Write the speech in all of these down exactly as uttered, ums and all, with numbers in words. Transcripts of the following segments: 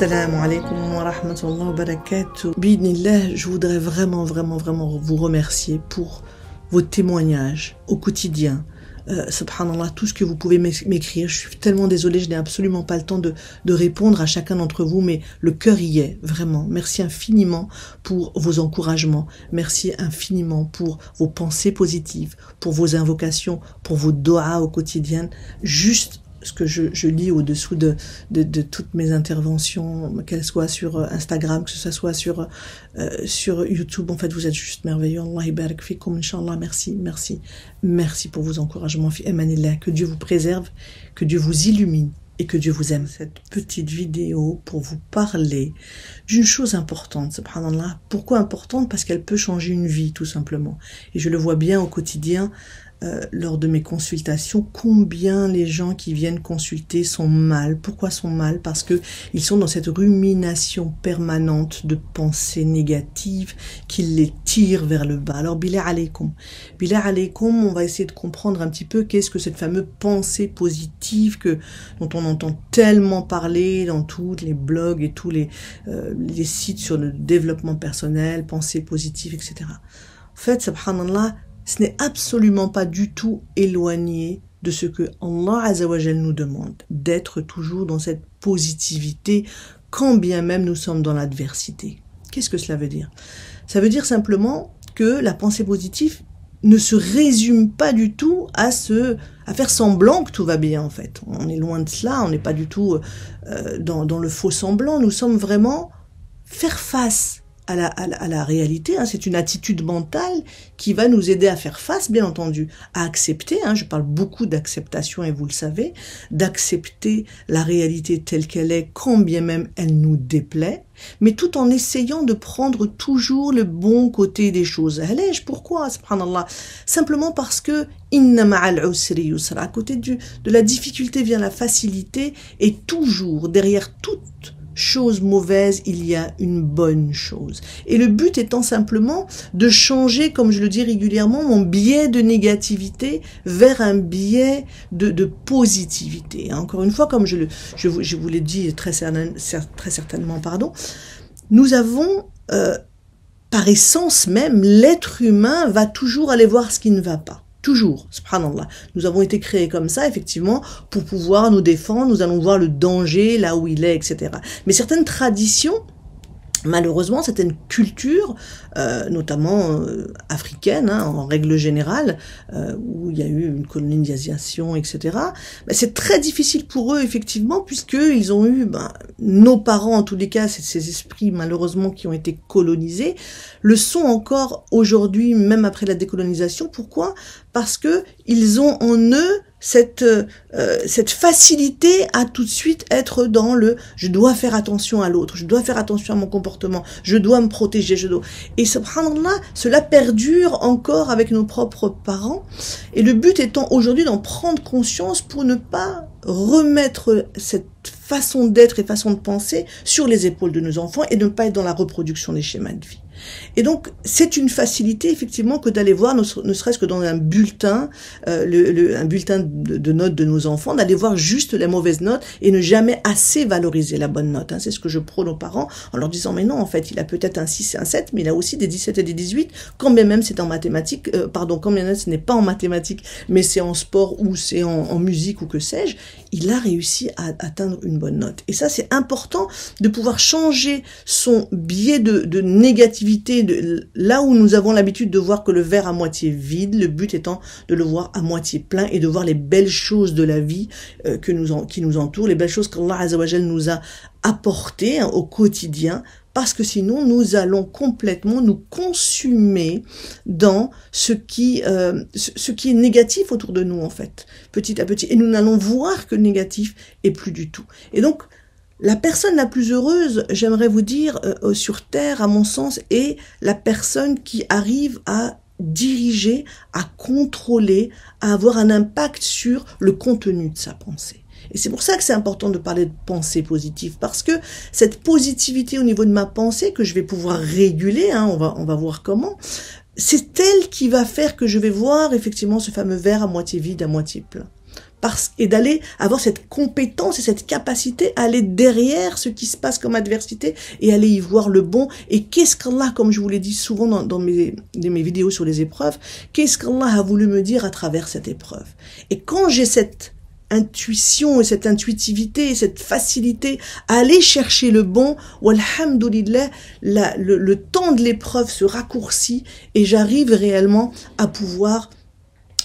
Assalamu alaikum wa rahmatullahi wa barakatuh. Bidnillah, je voudrais vraiment, vraiment, vraiment vous remercier pour vos témoignages au quotidien. Euh, subhanallah, tout ce que vous pouvez m'écrire. Je suis tellement désolée, je n'ai absolument pas le temps de, de répondre à chacun d'entre vous, mais le cœur y est, vraiment. Merci infiniment pour vos encouragements. Merci infiniment pour vos pensées positives, pour vos invocations, pour vos doigts au quotidien. Juste ce que je, je lis au-dessous de, de, de toutes mes interventions, qu'elles soient sur Instagram, que ce soit sur, euh, sur YouTube. En fait, vous êtes juste merveilleux. Allah ibarak fikum, Inch'Allah. Merci, merci, merci pour vos encouragements. Fi amanillah. Que Dieu vous préserve, que Dieu vous illumine et que Dieu vous aime. Cette petite vidéo pour vous parler d'une chose importante, subhanallah. Pourquoi importante? Parce qu'elle peut changer une vie, tout simplement. Et je le vois bien au quotidien, Euh, lors de mes consultations, combien les gens qui viennent consulter sont mal. Pourquoi sont mal? Parce que ils sont dans cette rumination permanente de pensées négatives qui les tirent vers le bas. Alors, billah alaykoum. Billah alaykoum, on va essayer de comprendre un petit peu qu'est-ce que cette fameuse pensée positive que, dont on entend tellement parler dans tous les blogs et tous les, euh, les sites sur le développement personnel, pensée positive, et cetera. En fait, subhanallah, ce n'est absolument pas du tout éloigné de ce que Allah Azzawajal nous demande, d'être toujours dans cette positivité, quand bien même nous sommes dans l'adversité. Qu'est-ce que cela veut dire? Ça veut dire simplement que la pensée positive ne se résume pas du tout à se, à faire semblant que tout va bien, en fait. On est loin de cela, on n'est pas du tout euh, dans, dans le faux semblant, nous sommes vraiment faire face À la, à, la, à la réalité, hein. C'est une attitude mentale qui va nous aider à faire face, bien entendu, à accepter, hein. Je parle beaucoup d'acceptation et vous le savez, d'accepter la réalité telle qu'elle est, quand bien même elle nous déplaît, mais tout en essayant de prendre toujours le bon côté des choses. Allège, pourquoi, subhanallah? Simplement parce que inna ma'al usri yusra, à côté du, de la difficulté vient la facilité, et toujours, derrière toute chose mauvaise, il y a une bonne chose. Et le but étant simplement de changer, comme je le dis régulièrement, mon biais de négativité vers un biais de, de positivité. Encore une fois, comme je, le, je, vous, je vous l'ai dit très, certain, très certainement, pardon, nous avons, euh, par essence même, l'être humain va toujours aller voir ce qui ne va pas. Toujours, subhanallah. Nous avons été créés comme ça, effectivement, pour pouvoir nous défendre, nous allons voir le danger là où il est, et cetera. Mais certaines traditions, malheureusement, certaines cultures, euh, notamment euh, africaines, hein, en règle générale, euh, où il y a eu une colonisation, et cetera, ben c'est très difficile pour eux, effectivement, puisqu'ils ont eu, ben, nos parents, en tous les cas, ces esprits, malheureusement, qui ont été colonisés, le sont encore aujourd'hui, même après la décolonisation. Pourquoi? Parce que ils ont en eux cette euh, cette facilité à tout de suite être dans le je dois faire attention à l'autre, je dois faire attention à mon comportement, je dois me protéger, je dois. Et subhanallah, cela perdure encore avec nos propres parents, et le but étant aujourd'hui d'en prendre conscience pour ne pas remettre cette façon d'être et façon de penser sur les épaules de nos enfants et de ne pas être dans la reproduction des schémas de vie. Et donc, c'est une facilité, effectivement, que d'aller voir, ne serait-ce que dans un bulletin, euh, le, le, un bulletin de, de notes de nos enfants, d'aller voir juste la mauvaise note et ne jamais assez valoriser la bonne note. Hein. C'est ce que je prône aux parents en leur disant, mais non, en fait, il a peut-être un six et un sept, mais il a aussi des dix-sept et des dix-huit, quand bien même c'est en mathématiques, euh, pardon, quand bien même ce n'est pas en mathématiques, mais c'est en sport ou c'est en, en musique ou que sais-je, il a réussi à atteindre une bonne note. Et ça, c'est important de pouvoir changer son biais de, de négativité. De, là où nous avons l'habitude de voir que le verre à moitié vide, le but étant de le voir à moitié plein et de voir les belles choses de la vie euh, que nous en, qui nous entourent, les belles choses qu'Allah Azzawajal nous a apportées, hein, au quotidien, parce que sinon nous allons complètement nous consumer dans ce qui, euh, ce, ce qui est négatif autour de nous, en fait, petit à petit, et nous n'allons voir que le négatif et plus du tout. Et donc, la personne la plus heureuse, j'aimerais vous dire, euh, sur Terre, à mon sens, est la personne qui arrive à diriger, à contrôler, à avoir un impact sur le contenu de sa pensée. Et c'est pour ça que c'est important de parler de pensée positive, parce que cette positivité au niveau de ma pensée, que je vais pouvoir réguler, hein, on va, on va voir comment, c'est elle qui va faire que je vais voir effectivement ce fameux verre à moitié vide, à moitié plein. parce, et d'aller avoir cette compétence et cette capacité à aller derrière ce qui se passe comme adversité et aller y voir le bon. Et qu'est-ce qu'Allah, comme je vous l'ai dit souvent dans, dans, mes, dans mes vidéos sur les épreuves, qu'est-ce qu'Allah a voulu me dire à travers cette épreuve? Et quand j'ai cette intuition et cette intuitivité et cette facilité à aller chercher le bon, walhamdulillah, la, le, le temps de l'épreuve se raccourcit et j'arrive réellement à pouvoir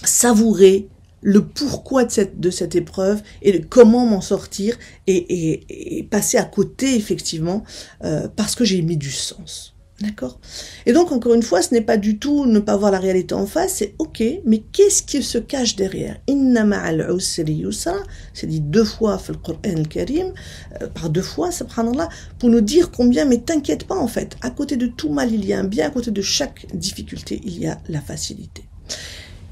savourer le pourquoi de cette, de cette épreuve et le comment m'en sortir et, et, et passer à côté, effectivement, euh, parce que j'ai mis du sens. D'accord? Et donc, encore une fois, ce n'est pas du tout ne pas voir la réalité en face, c'est ok, mais qu'est-ce qui se cache derrière? Inna ma'al usri yusra, c'est dit deux fois dans le Coran al-Karim, euh, par deux fois, subhanallah, pour nous dire combien, mais t'inquiète pas en fait, à côté de tout mal il y a un bien, à côté de chaque difficulté il y a la facilité.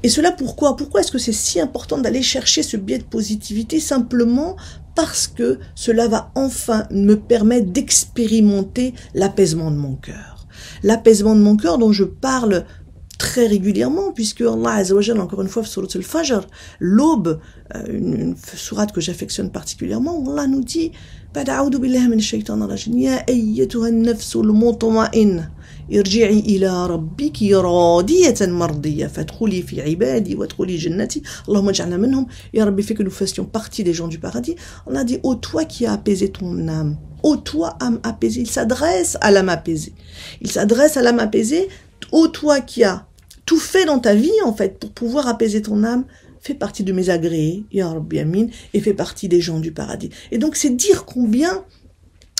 Et cela pourquoi? Pourquoi est-ce que c'est si important d'aller chercher ce biais de positivité? Simplement parce que cela va enfin me permettre d'expérimenter l'apaisement de mon cœur. L'apaisement de mon cœur dont je parle très régulièrement, puisque Allah Azza wa Jal, encore une fois, sourate al-Fajr, l'aube, une, une sourate que j'affectionne particulièrement, Allah nous dit « Bada'oudu billahi min shaytanir rajim, ya ayyatuhan nafsul mutma'in » irji'i ila rabbiki radiyatan mardiya fadkhuli fi ibadi wadkhuli jannati Allahumma ij'alna minhum ya rabbi, fais que nous fassions partie des gens du paradis. On a dit ô toi qui as apaisé ton âme, ô toi âme apaisée. Il s'adresse à l'âme apaisée, il s'adresse à l'âme apaisée ô toi qui as tout fait dans ta vie en fait pour pouvoir apaiser ton âme, fais partie de mes agréés ya rabbi amin, et fais partie des gens du paradis. Et donc c'est dire combien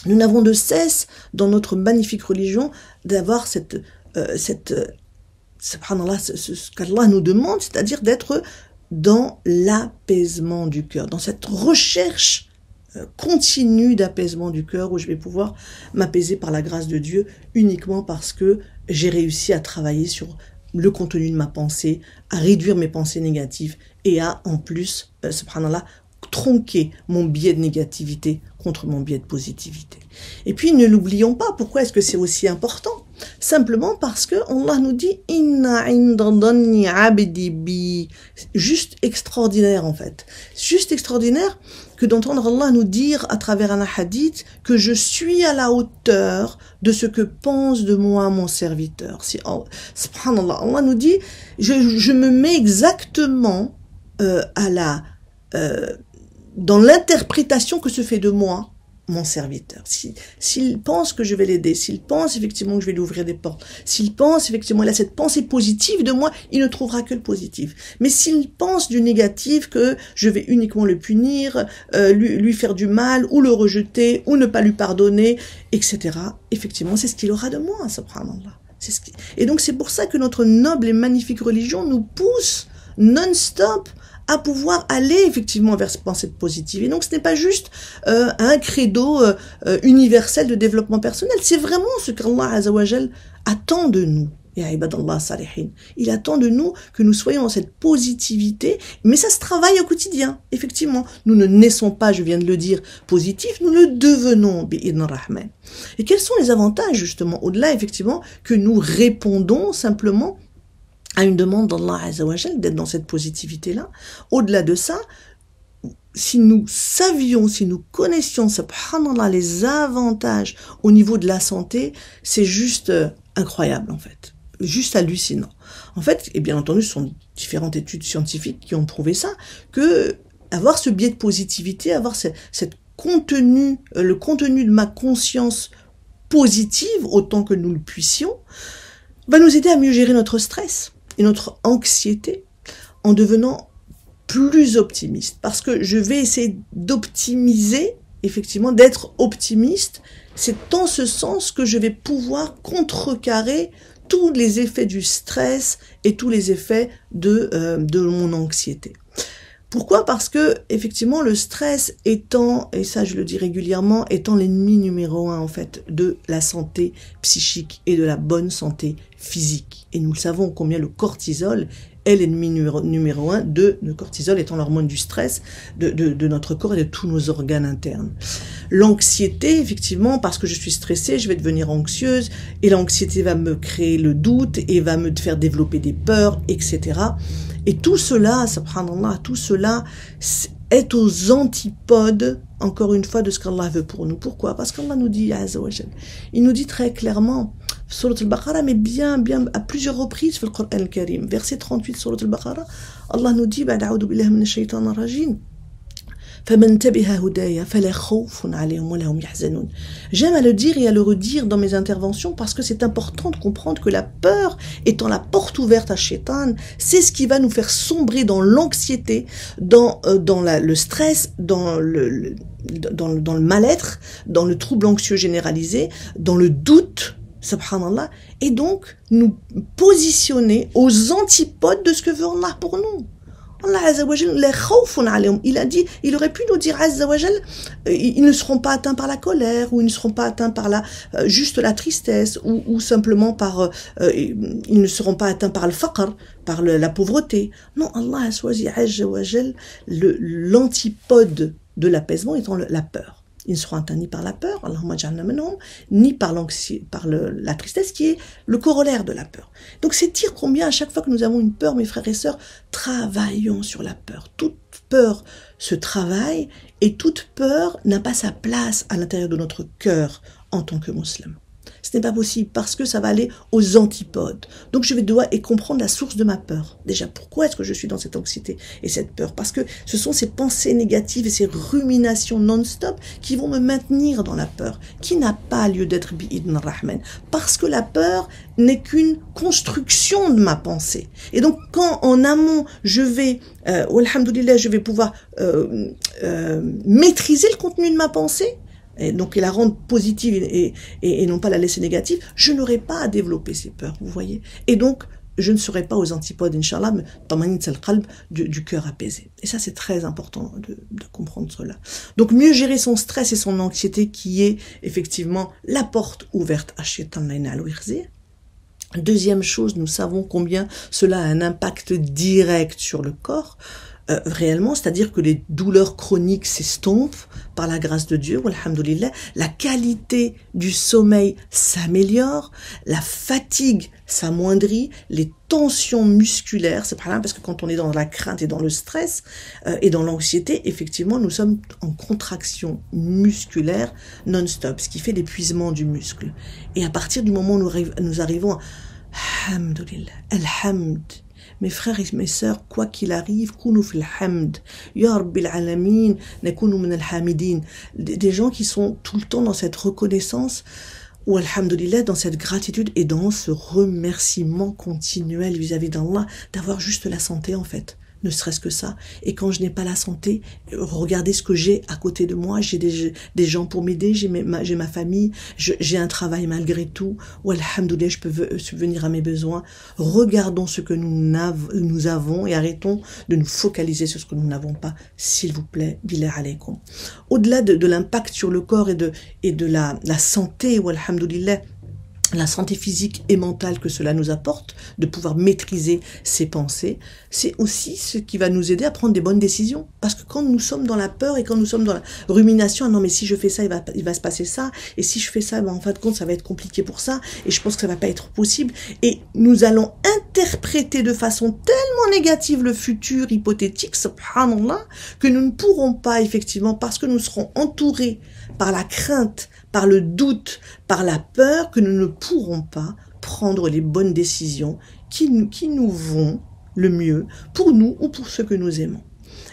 nous n'avons de cesse, dans notre magnifique religion, d'avoir cette, euh, cette euh, subhanallah, ce, ce qu'Allah nous demande, c'est-à-dire d'être dans l'apaisement du cœur, dans cette recherche euh, continue d'apaisement du cœur, où je vais pouvoir m'apaiser par la grâce de Dieu, uniquement parce que j'ai réussi à travailler sur le contenu de ma pensée, à réduire mes pensées négatives, et à, en plus, euh, subhanallah, tronquer mon biais de négativité contre mon biais de positivité. Et puis ne l'oublions pas, pourquoi est-ce que c'est aussi important? Simplement parce que Allah nous dit inna inda dhanni abdi bi. Juste extraordinaire en fait. Juste extraordinaire que d'entendre Allah nous dire à travers un hadith que je suis à la hauteur de ce que pense de moi mon serviteur. Si Allah, subhanallah, Allah nous dit je, je me mets exactement euh, à la euh, dans l'interprétation que se fait de moi mon serviteur. Si, s'il pense que je vais l'aider, s'il pense effectivement que je vais lui ouvrir des portes, s'il pense effectivement, il a cette pensée positive de moi, il ne trouvera que le positif. Mais s'il pense du négatif, que je vais uniquement le punir, euh, lui, lui faire du mal, ou le rejeter, ou ne pas lui pardonner, et cetera, effectivement, c'est ce qu'il aura de moi, subhanallah. C'est ce qui... Et donc c'est pour ça que notre noble et magnifique religion nous pousse non-stop à pouvoir aller effectivement vers cette pensée positive. Et donc ce n'est pas juste euh, un credo euh, euh, universel de développement personnel, c'est vraiment ce qu'Allah Azza wa Jal attend de nous. Ya ibadallah salihin. Il attend de nous que nous soyons dans cette positivité, mais ça se travaille au quotidien, effectivement. Nous ne naissons pas, je viens de le dire, positifs, nous le devenons, bi'idn rahman. Et quels sont les avantages justement, au-delà effectivement, que nous répondons simplement à une demande d'Allah Azza wa Jal d'être dans cette positivité-là. Au-delà de ça, si nous savions, si nous connaissions, subhanallah, les avantages au niveau de la santé, c'est juste euh, incroyable, en fait. Juste hallucinant. En fait, et bien entendu, ce sont différentes études scientifiques qui ont prouvé ça, que avoir ce biais de positivité, avoir cette, cette contenu, euh, le contenu de ma conscience positive, autant que nous le puissions, va nous aider à mieux gérer notre stress et notre anxiété en devenant plus optimiste, parce que je vais essayer d'optimiser, effectivement, d'être optimiste. C'est dans ce sens que je vais pouvoir contrecarrer tous les effets du stress et tous les effets de, euh, de mon anxiété. Pourquoi? Parce que, effectivement, le stress étant, et ça je le dis régulièrement, étant l'ennemi numéro un, en fait, de la santé psychique et de la bonne santé physique. Et nous le savons combien le cortisol est l'ennemi numéro, numéro un de, le cortisol étant l'hormone du stress de, de, de notre corps et de tous nos organes internes. L'anxiété, effectivement, parce que je suis stressée, je vais devenir anxieuse, et l'anxiété va me créer le doute et va me faire développer des peurs, et cetera. Et tout cela, subhanallah, tout cela est aux antipodes, encore une fois, de ce qu'Allah veut pour nous. Pourquoi? Parce qu'Allah nous dit, Azza wa Jal, il nous dit très clairement, Surat al-Baqarah, mais bien, bien, à plusieurs reprises, dans le Coran al-Karim, verset trente-huit, Surat al-Baqarah, Allah nous dit, Ba'da'udu billahi min ash-shaytan ar-rajim. فَمَنْ تَبِهَا هُدَايَا فَلَا خَوْفٌ عَلَيْهُمْ وَلَا هُمْ يَحْزَنُونَ. J'aime à le dire et à le redire dans mes interventions parce que c'est important de comprendre que la peur étant la porte ouverte à Shaitan, c'est ce qui va nous faire sombrer dans l'anxiété, dans, euh, dans la, le stress, dans le, le, dans le, dans le mal-être, dans le trouble anxieux généralisé, dans le doute, subhanallah, et donc nous positionner aux antipodes de ce que veut Allah pour nous. Allah Azza wa Jal, il a dit, il aurait pu nous dire, Azza wa Jal, ils ne seront pas atteints par la colère, ou ils ne seront pas atteints par la, juste la tristesse, ou, ou simplement par, euh, ils ne seront pas atteints par le faqr, par le, la pauvreté. Non, Allah a choisi, Azza wa Jal, l'antipode de l'apaisement étant le, la peur. Ils ne seront atteints ni par la peur, Allahumma ja'alna minhum, ni par l'anxiété, par le, la tristesse qui est le corollaire de la peur. Donc c'est dire combien à chaque fois que nous avons une peur, mes frères et sœurs, travaillons sur la peur. Toute peur se travaille et toute peur n'a pas sa place à l'intérieur de notre cœur en tant que musulman. Ce n'est pas possible parce que ça va aller aux antipodes. Donc je vais devoir et comprendre la source de ma peur. Déjà, pourquoi est-ce que je suis dans cette anxiété et cette peur? Parce que ce sont ces pensées négatives et ces ruminations non-stop qui vont me maintenir dans la peur, qui n'a pas lieu d'être bi'idn rahman. Parce que la peur n'est qu'une construction de ma pensée. Et donc quand en amont, je vais, euh, alhamdoulilah, je vais pouvoir euh, euh, maîtriser le contenu de ma pensée, et donc, et la rendre positive et, et, et non pas la laisser négative, je n'aurai pas à développer ces peurs, vous voyez. Et donc, je ne serai pas aux antipodes, Inch'Allah, mais du, du cœur apaisé. Et ça, c'est très important de, de comprendre cela. Donc, mieux gérer son stress et son anxiété qui est effectivement la porte ouverte à Shaitan. Deuxième chose, nous savons combien cela a un impact direct sur le corps. Euh, réellement, c'est-à-dire que les douleurs chroniques s'estompent par la grâce de Dieu, alhamdoulilah, la qualité du sommeil s'améliore, la fatigue s'amoindrit, les tensions musculaires, c'est pas là, parce que quand on est dans la crainte et dans le stress euh, et dans l'anxiété, effectivement, nous sommes en contraction musculaire non-stop, ce qui fait l'épuisement du muscle. Et à partir du moment où nous, arriv nous arrivons à alhamdoulilah, alhamd, mes frères et mes sœurs, quoi qu'il arrive, kounu fil hamd, ya rabbil alamin, nakounu min al-hamidin. Des gens qui sont tout le temps dans cette reconnaissance, ou alhamdoulilah, dans cette gratitude et dans ce remerciement continuel vis-à-vis d'Allah, d'avoir juste la santé en fait. Ne serait-ce que ça. Et quand je n'ai pas la santé, regardez ce que j'ai à côté de moi. J'ai des, des gens pour m'aider, j'ai ma, ma famille, j'ai un travail malgré tout. Ou alhamdoulilah, je peux subvenir à mes besoins. Regardons ce que nous, av nous avons et arrêtons de nous focaliser sur ce que nous n'avons pas. S'il vous plaît, billah alaykum. Au-delà de, de l'impact sur le corps et de, et de la, la santé, ou alhamdoulilah, la santé physique et mentale que cela nous apporte, de pouvoir maîtriser ses pensées, c'est aussi ce qui va nous aider à prendre des bonnes décisions. Parce que quand nous sommes dans la peur et quand nous sommes dans la rumination, ah non mais si je fais ça, il va, il va se passer ça, et si je fais ça, ben en fin de compte, ça va être compliqué pour ça, et je pense que ça va pas être possible, et nous allons interpréter de façon tellement négative le futur hypothétique, subhanallah, que nous ne pourrons pas effectivement, parce que nous serons entourés par la crainte, par le doute, par la peur, que nous ne pourrons pas prendre les bonnes décisions qui nous, qui nous vont le mieux pour nous ou pour ceux que nous aimons.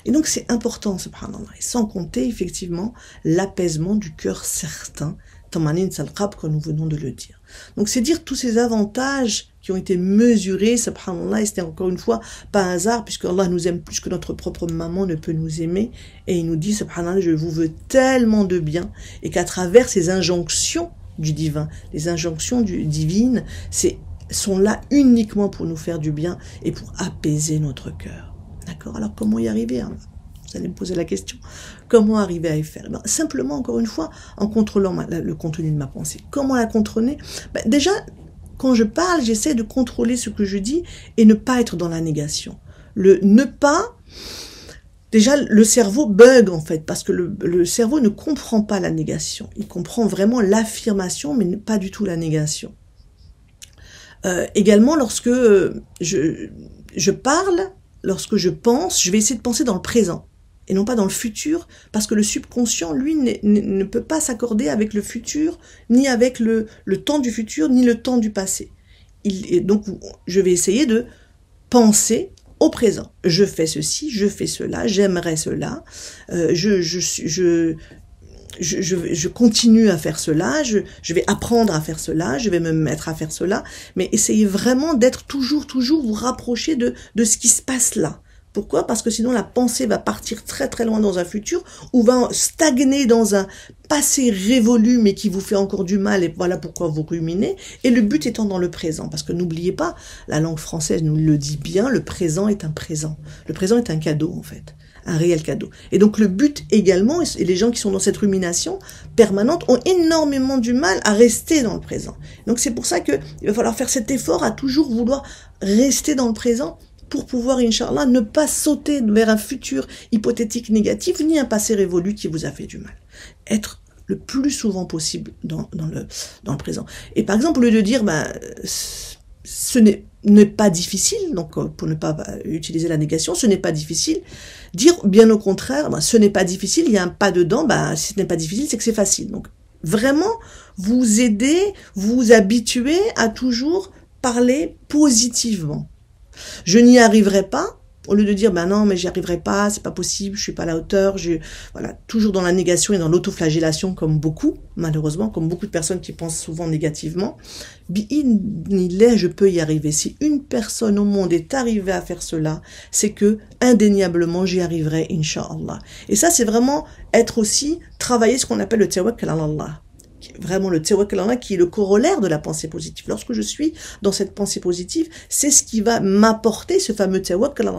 Et donc c'est important, subhanallah, et sans compter effectivement l'apaisement du cœur certain, tamanin salqab, comme nous venons de le dire. Donc c'est dire tous ces avantages qui ont été mesurés, subhanallah, et c'était encore une fois pas un hasard, puisque Allah nous aime plus que notre propre maman ne peut nous aimer, et il nous dit, subhanallah, je vous veux tellement de bien, et qu'à travers ces injonctions du divin, les injonctions du divines, sont là uniquement pour nous faire du bien, et pour apaiser notre cœur. D'accord? Alors comment y arriver, hein? Vous allez me poser la question, comment arriver à y faire? Ben, simplement, encore une fois, en contrôlant ma, la, le contenu de ma pensée. Comment la contrôler? Ben, déjà, quand je parle, j'essaie de contrôler ce que je dis et ne pas être dans la négation. Le ne pas, déjà le cerveau bug en fait, parce que le, le cerveau ne comprend pas la négation. Il comprend vraiment l'affirmation, mais pas du tout la négation. Euh, également, lorsque je, je parle, lorsque je pense, je vais essayer de penser dans le présent et non pas dans le futur, parce que le subconscient, lui, ne peut pas s'accorder avec le futur, ni avec le, le temps du futur, ni le temps du passé. Il, et donc, je vais essayer de penser au présent. Je fais ceci, je fais cela, j'aimerais cela, euh, je, je, je, je, je, je continue à faire cela, je, je vais apprendre à faire cela, je vais me mettre à faire cela, mais essayez vraiment d'être toujours, toujours vous rapprocher de, de ce qui se passe là. Pourquoi? Parce que sinon la pensée va partir très très loin dans un futur ou va stagner dans un passé révolu mais qui vous fait encore du mal et voilà pourquoi vous ruminez. Et le but étant dans le présent, parce que n'oubliez pas, la langue française nous le dit bien, le présent est un présent. Le présent est un cadeau en fait, un réel cadeau. Et donc le but également, et les gens qui sont dans cette rumination permanente ont énormément du mal à rester dans le présent. Donc c'est pour ça qu'il va falloir faire cet effort à toujours vouloir rester dans le présent, pour pouvoir, Inch'Allah, ne pas sauter vers un futur hypothétique négatif, ni un passé révolu qui vous a fait du mal. Être le plus souvent possible dans, dans, le, dans le présent. Et par exemple, au lieu de dire, ben, ce n'est pas difficile, donc pour ne pas utiliser la négation, ce n'est pas difficile, dire bien au contraire, ben, ce n'est pas difficile, il y a un pas dedans, ben, si ce n'est pas difficile, c'est que c'est facile. Donc vraiment, vous aider, vous habituer à toujours parler positivement. Je n'y arriverai pas, au lieu de dire ben non mais j'y arriverai pas, c'est pas possible, je suis pas à la hauteur, je... voilà, toujours dans la négation et dans l'autoflagellation comme beaucoup, malheureusement, comme beaucoup de personnes qui pensent souvent négativement. Bi'idhnillah, je peux y arriver. Si une personne au monde est arrivée à faire cela, c'est que indéniablement j'y arriverai, Inch'Allah. Et ça c'est vraiment être aussi, travailler ce qu'on appelle le tawakkal ala Allah. Vraiment le tawakkal qui est le corollaire de la pensée positive. Lorsque je suis dans cette pensée positive, c'est ce qui va m'apporter ce fameux tawakkal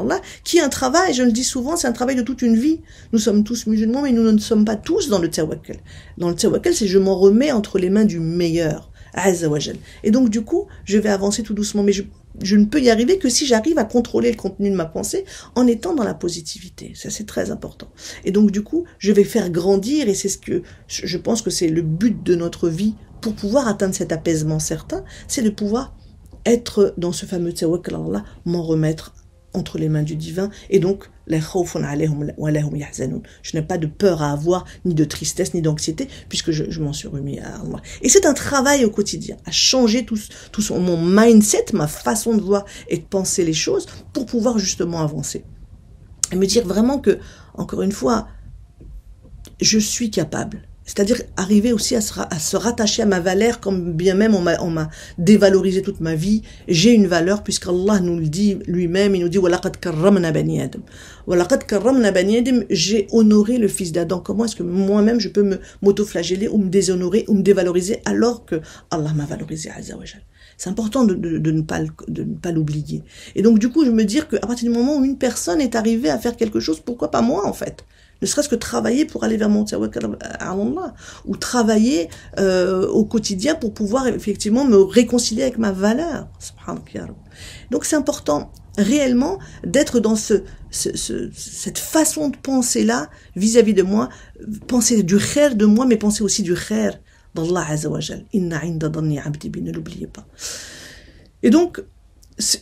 qui est un travail, je le dis souvent, c'est un travail de toute une vie. Nous sommes tous musulmans, mais nous ne sommes pas tous dans le tawakkal. Dans le tawakkal, c'est je m'en remets entre les mains du meilleur, Azza wa Jal. Et donc du coup, je vais avancer tout doucement, mais je, je ne peux y arriver que si j'arrive à contrôler le contenu de ma pensée en étant dans la positivité. Ça, c'est très important. Et donc du coup, je vais faire grandir, et c'est ce que je pense que c'est le but de notre vie pour pouvoir atteindre cet apaisement certain, c'est de pouvoir être dans ce fameux tawakkal Allah, m'en remettre entre les mains du divin, et donc je n'ai pas de peur à avoir, ni de tristesse, ni d'anxiété, puisque je, je m'en suis remis à Allah. Et c'est un travail au quotidien, à changer tout, tout son, mon mindset, ma façon de voir et de penser les choses, pour pouvoir justement avancer. Et me dire vraiment que, encore une fois, je suis capable. C'est-à-dire arriver aussi à se, à se rattacher à ma valeur, comme bien même on m'a dévalorisé toute ma vie. J'ai une valeur, puisqu'Allah nous le dit lui-même, il nous dit « J'ai honoré le fils d'Adam ». Comment est-ce que moi-même je peux m'autoflageller ou me déshonorer ou me dévaloriser alors que Allah m'a valorisé, Azza wa Jal. C'est important de, de, de ne pas, de ne pas l'oublier. Et donc du coup, je me dire qu'à partir du moment où une personne est arrivée à faire quelque chose, pourquoi pas moi en fait ? Ne serait-ce que travailler pour aller vers mon tawakkal Allah, ou travailler euh, au quotidien pour pouvoir effectivement me réconcilier avec ma valeur. Donc c'est important réellement d'être dans ce, ce, ce, cette façon de penser là vis-à-vis de moi, penser du khair de moi, mais penser aussi du khair d'Allah Azza wa Jal. Inna inda dhanni abdi bi, ne l'oubliez pas. Et donc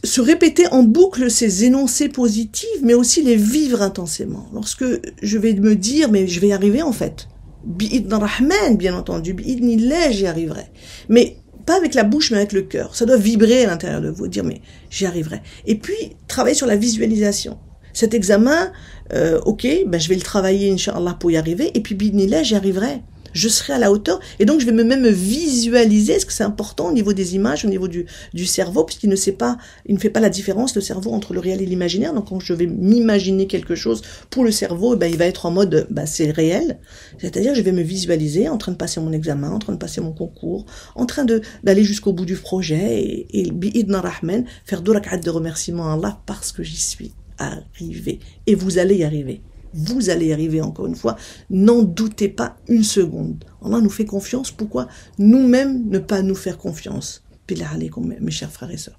se répéter en boucle ces énoncés positifs, mais aussi les vivre intensément. Lorsque je vais me dire, mais je vais y arriver en fait. Bi'idn Rahman, bien entendu, bi'idnillah, j'y arriverai. Mais pas avec la bouche, mais avec le cœur. Ça doit vibrer à l'intérieur de vous, dire, mais j'y arriverai. Et puis, travailler sur la visualisation. Cet examen, euh, ok, ben, je vais le travailler, Inch'Allah, pour y arriver. Et puis, bi'idnillah, j'y arriverai. Je serai à la hauteur, et donc je vais me même visualiser, parce que c'est important au niveau des images, au niveau du, du cerveau, puisqu'il ne sait pas, il ne fait pas la différence, le cerveau, entre le réel et l'imaginaire. Donc quand je vais m'imaginer quelque chose pour le cerveau, eh ben, il va être en mode ben, c'est réel, c'est-à-dire je vais me visualiser en train de passer mon examen, en train de passer mon concours, en train de d'aller jusqu'au bout du projet, et, et bi'idna rahman, faire deux rak'at de remerciement à Allah parce que j'y suis arrivé, et vous allez y arriver. Vous allez y arriver, encore une fois, n'en doutez pas une seconde. Allah nous fait confiance, pourquoi nous-mêmes ne pas nous faire confiance? Mes chers frères et sœurs.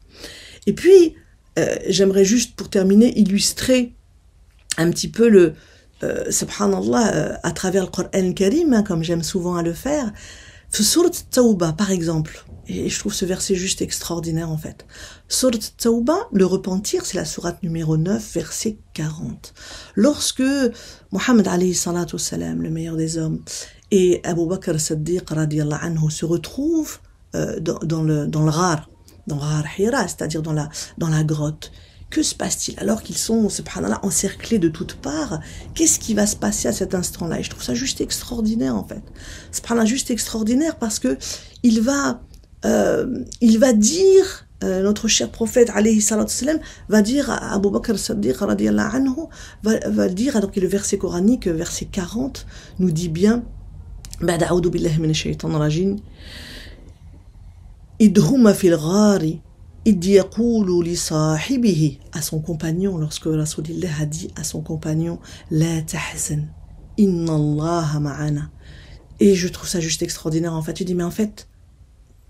Et puis, euh, j'aimerais juste, pour terminer, illustrer un petit peu le, euh, subhanallah, euh, à travers le Coran Karim, hein, comme j'aime souvent à le faire, Sourate Tawbah, par exemple, et je trouve ce verset juste extraordinaire en fait. Sourate Tawbah, le repentir, c'est la sourate numéro neuf, verset quarante. Lorsque Mohammed alayhi salatu salam, le meilleur des hommes, et Abu Bakr Siddiq radiallahu anhu se retrouvent euh, dans, dans le dans le Ghar, dans le Ghar Hira, c'est-à-dire dans la dans la grotte. Que se passe-t-il alors qu'ils sont, subhanallah, encerclés de toutes parts? Qu'est-ce qui va se passer à cet instant-là? Et je trouve ça juste extraordinaire, en fait. Subhanallah, juste extraordinaire parce que il va, euh, il va dire, euh, notre cher prophète, alayhi salatu salam, va dire à Abu Bakr Siddiq, radiallahu anhu, va, va dire, alors que le verset coranique, verset quarante, nous dit bien, بعد أعوذ بالله من الشيطان الرجيم إذهما في الغار à son compagnon, lorsque Rasulullah a dit à son compagnon la tahzan inna Allah ma'ana. Et je trouve ça juste extraordinaire en fait. Tu dis mais en fait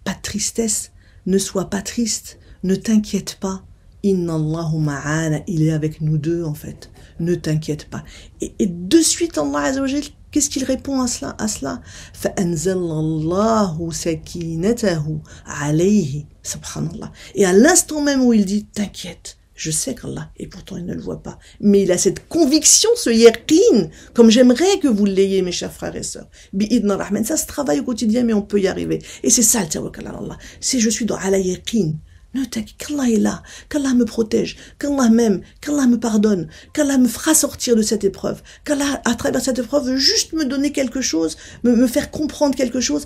pas de tristesse, ne sois pas triste, ne t'inquiète pas, inna Allah ma'ana, il est avec nous deux en fait, ne t'inquiète pas. Et, et de suite Allah azza wa jal, qu'est-ce qu'il répond à cela à cela? Fa'anzalallahu sakinatahu alayhi. Subhanallah. Et à l'instant même où il dit t'inquiète, je sais qu'Allah, et pourtant il ne le voit pas, mais il a cette conviction, ce yaqin, comme j'aimerais que vous l'ayez, mes chers frères et sœurs. Bi'idna rahman, ça se travaille au quotidien, mais on peut y arriver. Et c'est ça le tawakkal ala Allah. Si je suis dans ala yaqin, ne t'inquiète, qu'Allah est là, qu'Allah me protège, qu'Allah m'aime, qu'Allah me pardonne, qu'Allah me fera sortir de cette épreuve, qu'Allah, à travers cette épreuve, veut juste me donner quelque chose, me, me faire comprendre quelque chose.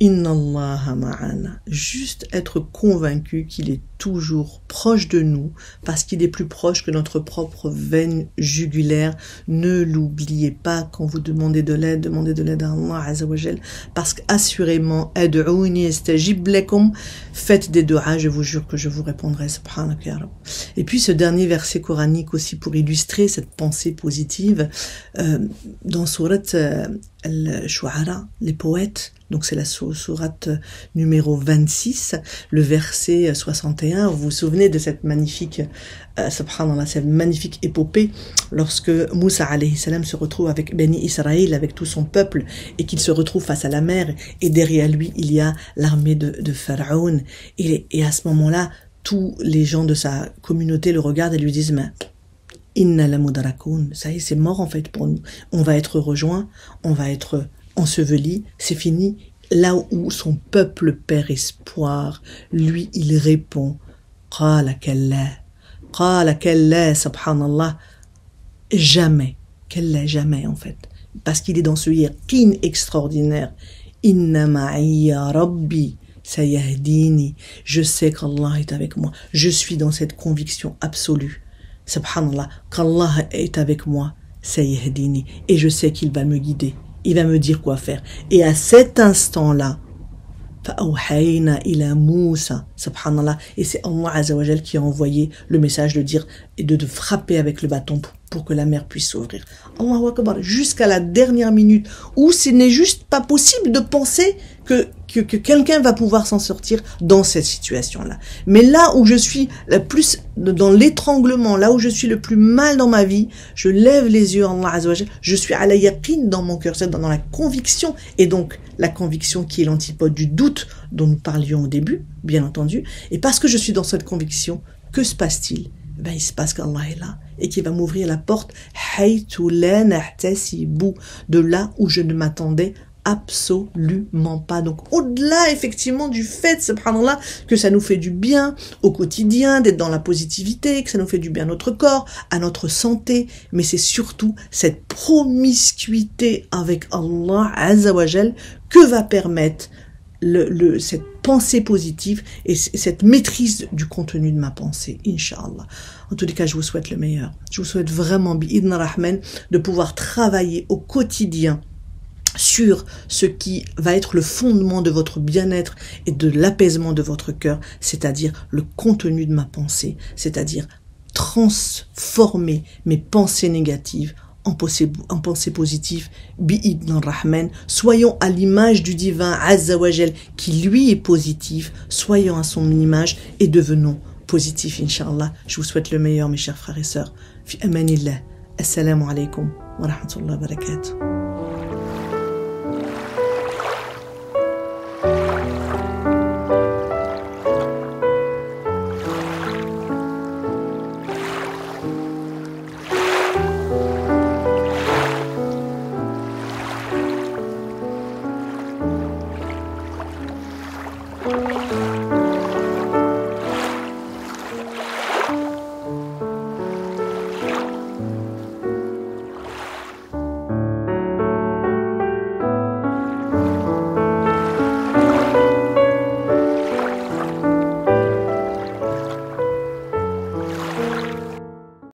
Inna Allah ma'ana. Juste être convaincu qu'il est toujours proche de nous, parce qu'il est plus proche que notre propre veine jugulaire. Ne l'oubliez pas quand vous demandez de l'aide, demandez de l'aide à Allah azza wa jal, parce qu'assurément, ad'ouni astajib lakum, faites des du'a, je vous jure que je vous répondrai, subhanaka ya Rabb. Et puis ce dernier verset coranique aussi pour illustrer cette pensée positive, euh, dans sourate euh, Al-Shu'ara, les poètes, donc c'est la sourate numéro vingt-six, le verset soixante et un. Vous vous souvenez de cette magnifique, euh, subhanallah, cette magnifique épopée lorsque Moussa alayhi salam se retrouve avec Bani Israël, avec tout son peuple, et qu'il se retrouve face à la mer, et derrière lui il y a l'armée de, de Pharaon, et, et à ce moment-là tous les gens de sa communauté le regardent et lui disent mais inna la mudrakoun, ça y est, c'est mort en fait pour nous, on va être rejoints, on va être ensevelis, c'est fini. Là où son peuple perd espoir, lui il répond qala kalla, qala kalla, subhanallah, jamais, kalla, jamais en fait, parce qu'il est dans ce yaqin extraordinaire, inna ma'iya rabbi sayahdini, je sais qu'Allah est avec moi, je suis dans cette conviction absolue, subhanallah, qu'Allah est avec moi, sayahdini, et je sais qu'il va me guider, il va me dire quoi faire. Et à cet instant-là, fa'awhayna ila Moussa, subhanallah, et c'est Allah azza wa jal qui a envoyé le message de dire et de, de frapper avec le bâton pour, pour que la mer puisse s'ouvrir. Allahu akbar, jusqu'à la dernière minute où ce n'est juste pas possible de penser que que, que quelqu'un va pouvoir s'en sortir dans cette situation-là. Mais là où je suis le plus dans l'étranglement, là où je suis le plus mal dans ma vie, je lève les yeux en Allah azza wa jal, je suis à la yaqin dans mon cœur, c'est dans la conviction, et donc la conviction qui est l'antipode du doute dont nous parlions au début, bien entendu. Et parce que je suis dans cette conviction, que se passe-t-il? Ben, il se passe qu'Allah est là et qu'il va m'ouvrir la porte de là où je ne m'attendais absolument pas. Donc au-delà effectivement du fait, subhanallah, que ça nous fait du bien au quotidien, d'être dans la positivité, que ça nous fait du bien à notre corps, à notre santé, mais c'est surtout cette promiscuité avec Allah azza wa jal que va permettre le, le, cette pensée positive et cette maîtrise du contenu de ma pensée, Inch'Allah. En tous les cas, je vous souhaite le meilleur. Je vous souhaite vraiment, bi'idna rahman, de pouvoir travailler au quotidien sur ce qui va être le fondement de votre bien-être et de l'apaisement de votre cœur, c'est-à-dire le contenu de ma pensée, c'est-à-dire transformer mes pensées négatives en pensées, en pensées positives, bi'idna rahman. Soyons à l'image du divin azza wa jal qui lui est positif, soyons à son image et devenons positifs, Inch'Allah. Je vous souhaite le meilleur, mes chers frères et sœurs. Fi amanillah. Assalamu alaikum wa rahmatullahi wa barakatuh.